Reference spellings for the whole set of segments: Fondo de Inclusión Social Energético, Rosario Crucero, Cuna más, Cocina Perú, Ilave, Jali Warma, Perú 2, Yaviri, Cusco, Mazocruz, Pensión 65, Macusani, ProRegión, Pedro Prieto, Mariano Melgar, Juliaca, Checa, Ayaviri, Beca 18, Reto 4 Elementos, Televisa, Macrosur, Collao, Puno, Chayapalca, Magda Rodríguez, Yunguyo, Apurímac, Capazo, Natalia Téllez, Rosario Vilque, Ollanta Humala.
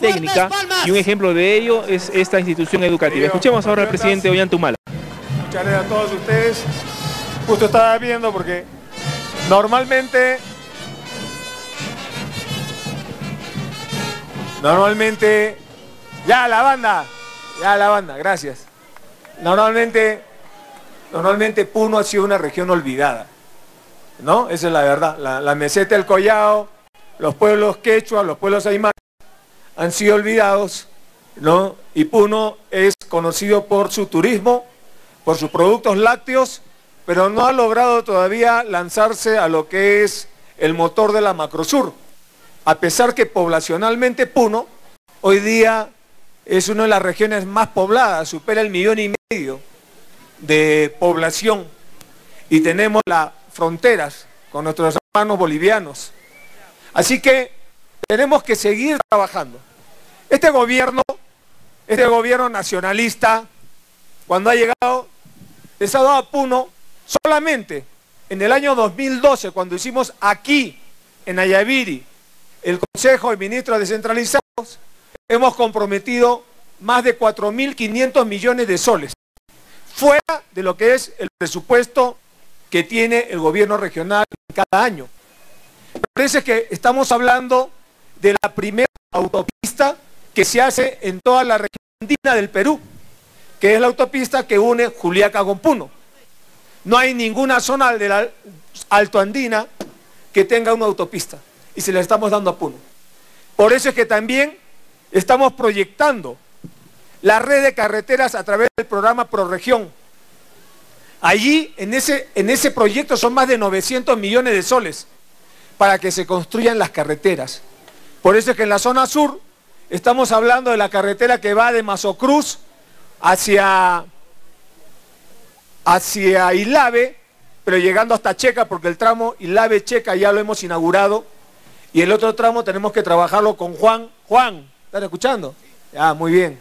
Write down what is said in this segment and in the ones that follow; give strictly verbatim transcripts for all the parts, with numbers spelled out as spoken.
técnica, y un ejemplo de ello es esta institución educativa. Escuchemos ahora al presidente Ollanta Humala. Muchas gracias a todos ustedes. Justo estaba viendo porque normalmente normalmente ya la banda ya la banda, gracias. Normalmente normalmente Puno ha sido una región olvidada, ¿no? Esa es la verdad. La, la meseta del Collao, los pueblos quechua, los pueblos aymara han sido olvidados, ¿no? Y Puno es conocido por su turismo, por sus productos lácteos, pero no ha logrado todavía lanzarse a lo que es el motor de la Macrosur, a pesar que poblacionalmente Puno hoy día es una de las regiones más pobladas, supera el millón y medio de población, y tenemos las fronteras con nuestros hermanos bolivianos. Así que tenemos que seguir trabajando. Este gobierno, este gobierno nacionalista, cuando ha llegado, les ha dado a Puno solamente en el año dos mil doce, cuando hicimos aquí, en Ayaviri, el Consejo de Ministros Descentralizados, hemos comprometido más de cuatro mil quinientos millones de soles, fuera de lo que es el presupuesto que tiene el gobierno regional cada año. Parece que estamos hablando de la primera autopista que se hace en toda la región andina del Perú, que es la autopista que une Juliaca con Puno. No hay ninguna zona de la altoandina que tenga una autopista, y se la estamos dando a Puno. Por eso es que también estamos proyectando la red de carreteras a través del programa ProRegión. Allí, en ese, en ese proyecto, son más de novecientos millones de soles para que se construyan las carreteras. Por eso es que en la zona sur estamos hablando de la carretera que va de Mazocruz hacia hacia Ilave, pero llegando hasta Checa, porque el tramo Ilave-Checa ya lo hemos inaugurado, y el otro tramo tenemos que trabajarlo con Juan. Juan, ¿están escuchando? Ah, muy bien.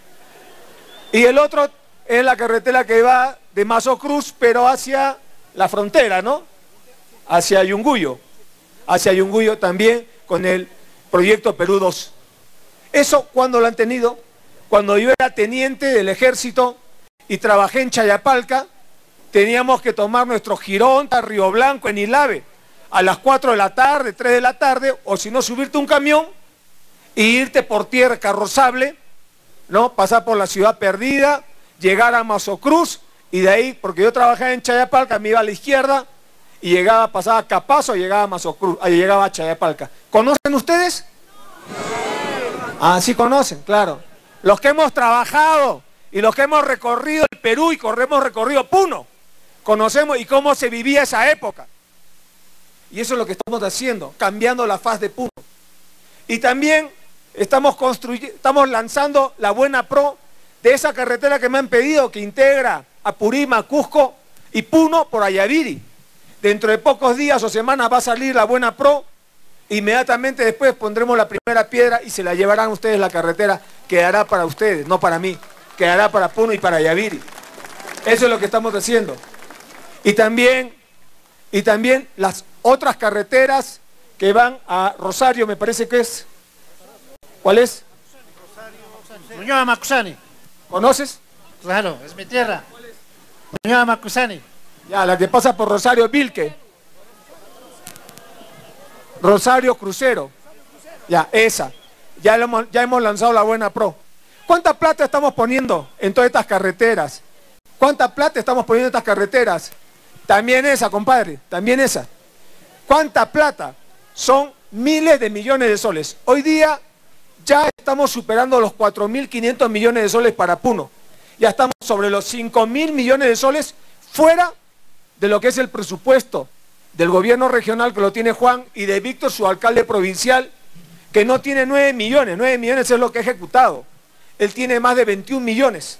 Y el otro es la carretera que va de Mazocruz, pero hacia la frontera, ¿no? Hacia Yunguyo, hacia Yunguyo también, con el proyecto Perú dos. ¿Eso cuándo lo han tenido? Cuando yo era teniente del ejército y trabajé en Chayapalca, teníamos que tomar nuestro jirón a Río Blanco en Ilave a las cuatro de la tarde, tres de la tarde, o si no, subirte un camión e irte por tierra carrozable, ¿no? Pasar por la ciudad perdida, llegar a Mazocruz, y de ahí, porque yo trabajaba en Chayapalca, me iba a la izquierda y llegaba, pasaba a Capazo, llegaba a Mazocruz, llegaba a Chayapalca. ¿Conocen ustedes? Ah, sí conocen, claro. Los que hemos trabajado y los que hemos recorrido el Perú y corremos recorrido Puno, conocemos y cómo se vivía esa época. Y eso es lo que estamos haciendo, cambiando la faz de Puno. Y también estamos construyendo, estamos lanzando la buena pro de esa carretera que me han pedido, que integra Apurímac, Cusco y Puno por Ayaviri. Dentro de pocos días o semanas va a salir la buena pro. Inmediatamente después pondremos la primera piedra y se la llevarán ustedes la carretera. Quedará para ustedes, no para mí. Quedará para Puno y para Yaviri. Eso es lo que estamos haciendo. Y también, y también las otras carreteras que van a Rosario, me parece que es. ¿Cuál es? Rosario Macusani. ¿Conoces? Claro, es mi tierra. ¿Cuál es? Macusani. Ya, la que pasa por Rosario Vilque. Rosario Crucero, ya, esa, ya, lo hemos, ya hemos lanzado la buena pro. ¿Cuánta plata estamos poniendo en todas estas carreteras? ¿Cuánta plata estamos poniendo en estas carreteras? También esa, compadre, también esa. ¿Cuánta plata? Son miles de millones de soles. Hoy día ya estamos superando los cuatro mil quinientos millones de soles para Puno. Ya estamos sobre los cinco mil millones de soles fuera de lo que es el presupuesto del gobierno regional, que lo tiene Juan, y de Víctor, su alcalde provincial, que no tiene nueve millones, nueve millones es lo que ha ejecutado. Él tiene más de veintiún millones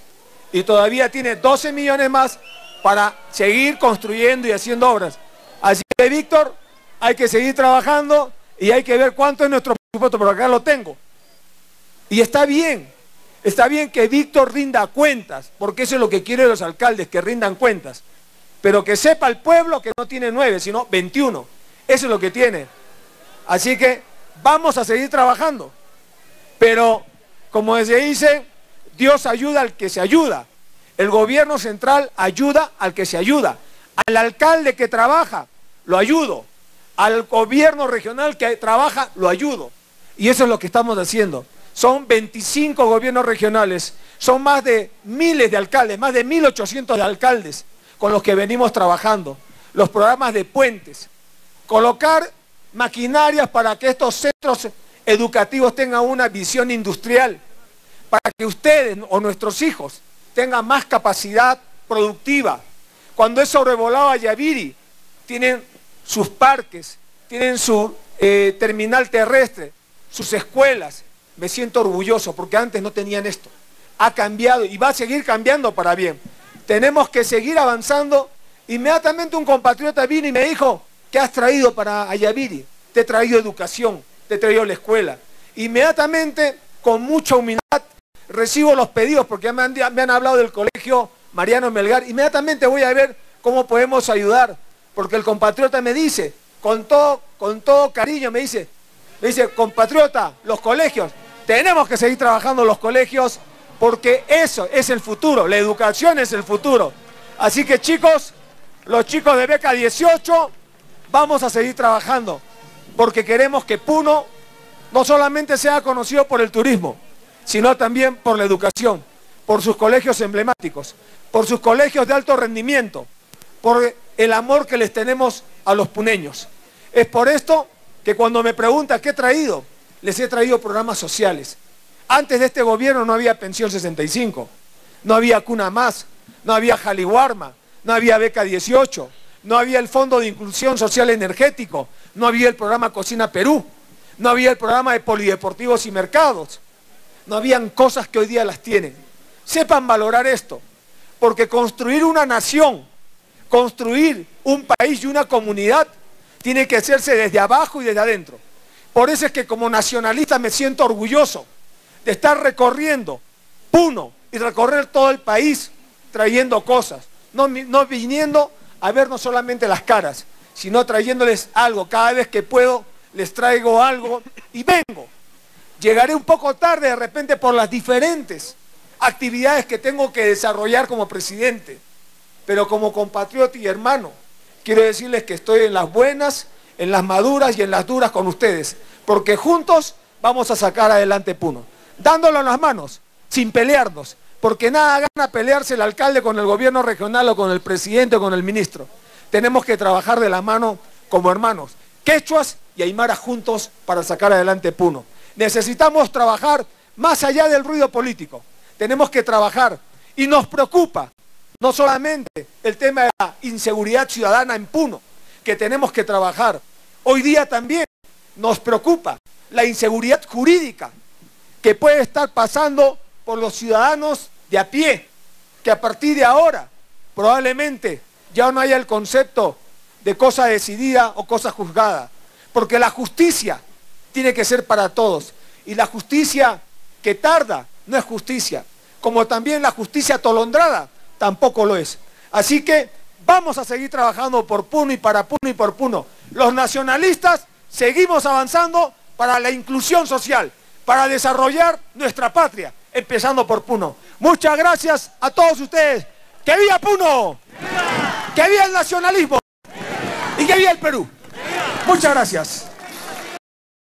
y todavía tiene doce millones más para seguir construyendo y haciendo obras. Así que, Víctor, hay que seguir trabajando y hay que ver cuánto es nuestro presupuesto, pero acá lo tengo. Y está bien, está bien que Víctor rinda cuentas, porque eso es lo que quieren los alcaldes, que rindan cuentas. Pero que sepa el pueblo que no tiene nueve, sino veintiuno. Eso es lo que tiene. Así que vamos a seguir trabajando. Pero, como se dice, Dios ayuda al que se ayuda. El gobierno central ayuda al que se ayuda. Al alcalde que trabaja, lo ayudo. Al gobierno regional que trabaja, lo ayudo. Y eso es lo que estamos haciendo. Son veinticinco gobiernos regionales, son más de miles de alcaldes, más de mil ochocientos de alcaldes con los que venimos trabajando. Los programas de puentes, colocar maquinarias para que estos centros educativos tengan una visión industrial, para que ustedes o nuestros hijos tengan más capacidad productiva. Cuando es sobrevolado Ayaviri, tienen sus parques, tienen su eh, terminal terrestre, sus escuelas. Me siento orgulloso porque antes no tenían esto. Ha cambiado y va a seguir cambiando para bien. Tenemos que seguir avanzando. Inmediatamente un compatriota vino y me dijo, ¿qué has traído para Ayaviri? Te he traído educación, te he traído la escuela. Inmediatamente, con mucha humildad, recibo los pedidos porque ya me han, me han hablado del colegio Mariano Melgar. Inmediatamente voy a ver cómo podemos ayudar, porque el compatriota me dice, con todo, con todo cariño me dice, me dice, compatriota, los colegios, tenemos que seguir trabajando los colegios porque eso es el futuro, la educación es el futuro. Así que chicos, los chicos de Beca dieciocho, vamos a seguir trabajando porque queremos que Puno no solamente sea conocido por el turismo, sino también por la educación, por sus colegios emblemáticos, por sus colegios de alto rendimiento, por el amor que les tenemos a los puneños. Es por esto que cuando me preguntan qué he traído, les he traído programas sociales. Antes de este gobierno no había Pensión sesenta y cinco, no había Cuna Más, no había Jali Warma, no había Beca dieciocho, no había el Fondo de Inclusión Social Energético, no había el programa Cocina Perú, no había el programa de polideportivos y mercados, no habían cosas que hoy día las tienen. Sepan valorar esto, porque construir una nación, construir un país y una comunidad, tiene que hacerse desde abajo y desde adentro. Por eso es que como nacionalista me siento orgulloso de estar recorriendo Puno y recorrer todo el país trayendo cosas, no, no viniendo a vernos solamente las caras, sino trayéndoles algo. Cada vez que puedo les traigo algo y vengo. Llegaré un poco tarde de repente por las diferentes actividades que tengo que desarrollar como presidente, pero como compatriota y hermano, quiero decirles que estoy en las buenas, en las maduras y en las duras con ustedes, porque juntos vamos a sacar adelante Puno, dándolo en las manos, sin pelearnos, porque nada gana pelearse el alcalde con el gobierno regional o con el presidente o con el ministro. Tenemos que trabajar de la mano como hermanos, quechuas y aymaras juntos para sacar adelante Puno. Necesitamos trabajar más allá del ruido político, tenemos que trabajar y nos preocupa no solamente el tema de la inseguridad ciudadana en Puno, que tenemos que trabajar. Hoy día también nos preocupa la inseguridad jurídica que puede estar pasando por los ciudadanos de a pie, que a partir de ahora probablemente ya no haya el concepto de cosa decidida o cosa juzgada, porque la justicia tiene que ser para todos. Y la justicia que tarda no es justicia, como también la justicia atolondrada tampoco lo es. Así que vamos a seguir trabajando por Puno y para Puno y por Puno. Los nacionalistas seguimos avanzando para la inclusión social, para desarrollar nuestra patria, empezando por Puno. Muchas gracias a todos ustedes. ¡Que viva Puno! ¡Viva! ¡Que viva el nacionalismo! ¡Viva! ¡Y que viva el Perú! ¡Viva! Muchas gracias.